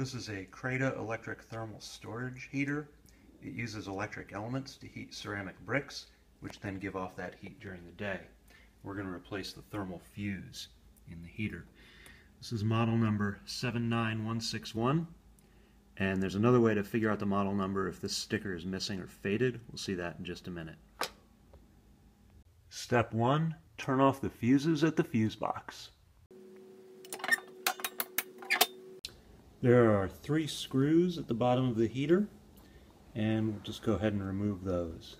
This is a Creda electric thermal storage heater. It uses electric elements to heat ceramic bricks, which then give off that heat during the day. We're going to replace the thermal fuse in the heater. This is model number 79161. And there's another way to figure out the model number if this sticker is missing or faded. We'll see that in just a minute. Step 1, turn off the fuses at the fuse box. There are 3 screws at the bottom of the heater, and we'll just go ahead and remove those.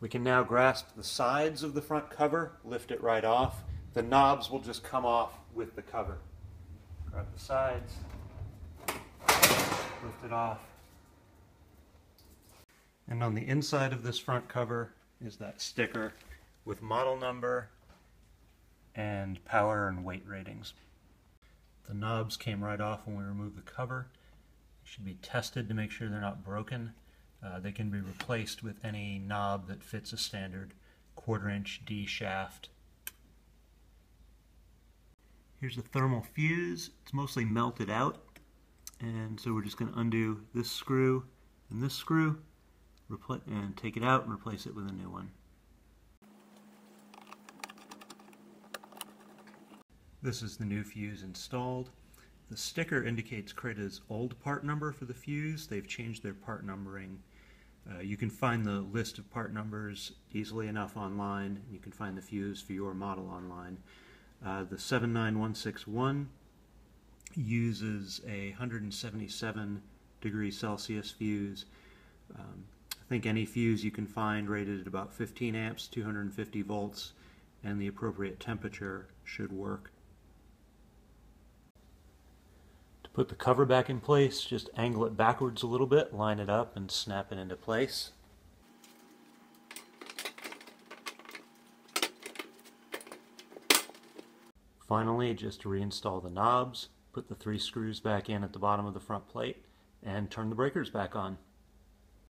We can now grasp the sides of the front cover, lift it right off. The knobs will just come off with the cover. Grab the sides, lift it off. And on the inside of this front cover is that sticker with model number and power and weight ratings. The knobs came right off when we removed the cover. They should be tested to make sure they're not broken. They can be replaced with any knob that fits a standard 1/4" D shaft. Here's the thermal fuse. It's mostly melted out, and so we're just going to undo this screw and this screw, and take it out and replace it with a new one. This is the new fuse installed. The sticker indicates Creda's old part number for the fuse. They've changed their part numbering. You can find the list of part numbers easily enough online. You can find the fuse for your model online. The 79161 uses a 177 degrees Celsius fuse. I think any fuse you can find rated at about 15 amps, 250 volts, and the appropriate temperature should work. To put the cover back in place, just angle it backwards a little bit, line it up, and snap it into place. Finally, just to reinstall the knobs, put the 3 screws back in at the bottom of the front plate, and turn the breakers back on.